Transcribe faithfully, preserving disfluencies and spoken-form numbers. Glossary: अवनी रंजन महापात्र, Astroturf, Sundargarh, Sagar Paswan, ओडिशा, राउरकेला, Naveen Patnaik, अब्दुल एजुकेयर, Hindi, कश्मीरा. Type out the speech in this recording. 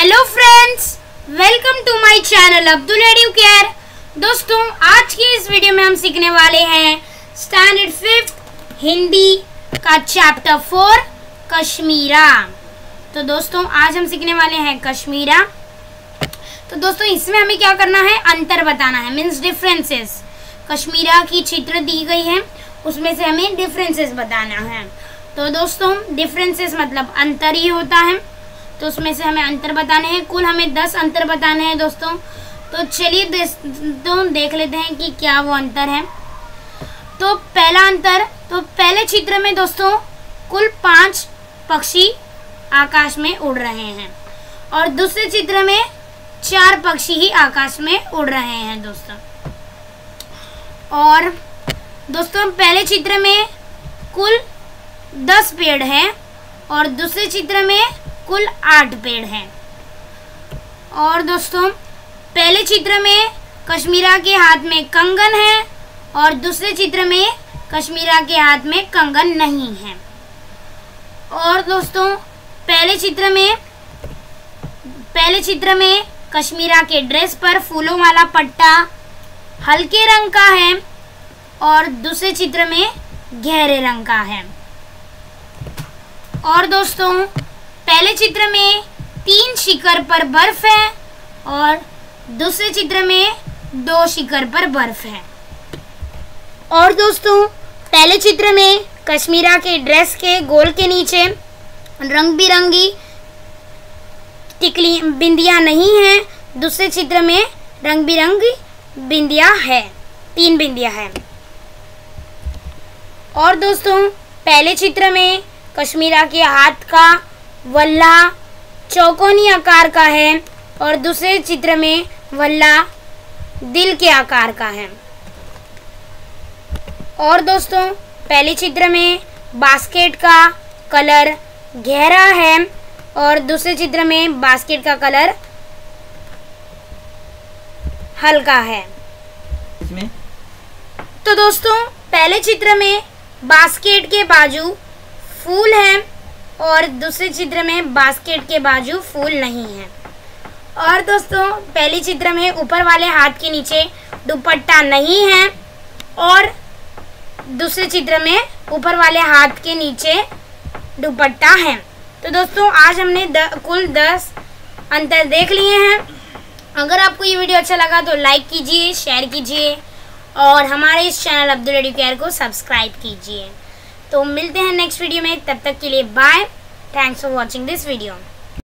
Hello friends, welcome to my channel अब्दुल एजुकेयर। दोस्तों, आज की इस वीडियो में हम सीखने वाले हैं स्टैंडर्ड फिफ्थ हिंदी का चैप्टर फोर कश्मीरा। तो दोस्तों, आज हम सीखने वाले हैं कश्मीरा। तो दोस्तों, इसमें हमें क्या करना है, अंतर बताना है, मीन्स डिफरेंसेस। कश्मीरा की चित्र दी गई है, उसमें से हमें डिफरेंसेस बताना है। तो दोस्तों, डिफरेंसेस मतलब अंतर ही होता है, तो उसमें से हमें अंतर बताने हैं। कुल हमें दस अंतर बताने हैं दोस्तों। तो चलिए तो देख लेते हैं कि क्या वो अंतर है। तो पहला अंतर, तो पहले चित्र में दोस्तों कुल पांच पक्षी आकाश में उड़ रहे हैं और दूसरे चित्र में चार पक्षी ही आकाश में उड़ रहे हैं दोस्तों। और दोस्तों, पहले चित्र में कुल दस पेड़ हैं और दूसरे चित्र में कुल आठ पेड़ हैं। और दोस्तों, पहले चित्र में कश्मीरा के हाथ में कंगन है और दूसरे चित्र में कश्मीरा के हाथ में कंगन नहीं है। और दोस्तों, पहले चित्र में पहले चित्र में कश्मीरा के ड्रेस पर फूलों वाला पट्टा हल्के रंग का है और दूसरे चित्र में गहरे रंग का है। और दोस्तों, पहले चित्र में तीन शिखर पर बर्फ है और दूसरे चित्र में दो शिखर पर बर्फ है। और दोस्तों, पहले चित्र में कश्मीरा के ड्रेस के गोल के नीचे रंग बिरंगी टिकली बिंदियां नहीं है, दूसरे चित्र में रंग बिरंगी बिंदियां है, तीन बिंदियां है। और दोस्तों, पहले चित्र में कश्मीरा के हाथ का वल्ला चौकोनी आकार का है और दूसरे चित्र में वल्ला दिल के आकार का है। और दोस्तों, पहले चित्र में बास्केट का कलर गहरा है और दूसरे चित्र में बास्केट का कलर हल्का है। तो दोस्तों, पहले चित्र में बास्केट के बाजू फूल हैं और दूसरे चित्र में बास्केट के बाजू फूल नहीं है। और दोस्तों, पहले चित्र में ऊपर वाले हाथ के नीचे दुपट्टा नहीं है और दूसरे चित्र में ऊपर वाले हाथ के नीचे दुपट्टा है। तो दोस्तों, आज हमने द, कुल दस अंतर देख लिए हैं। अगर आपको ये वीडियो अच्छा लगा तो लाइक कीजिए, शेयर कीजिए और हमारे इस चैनल अब्दुल एजुकेयर को सब्सक्राइब कीजिए। तो मिलते हैं नेक्स्ट वीडियो में, तब तक के लिए bye. Thanks for watching this video.